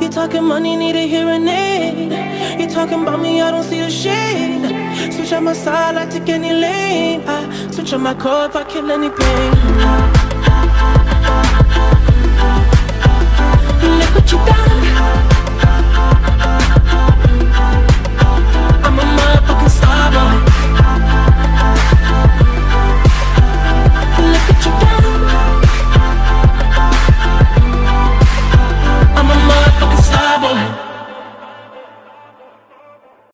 You talking money, need a hearing aid. You talking about me, I don't see the shade. Switch on my side, I take any lane. I switch on my core if I kill any pain. Look what you done.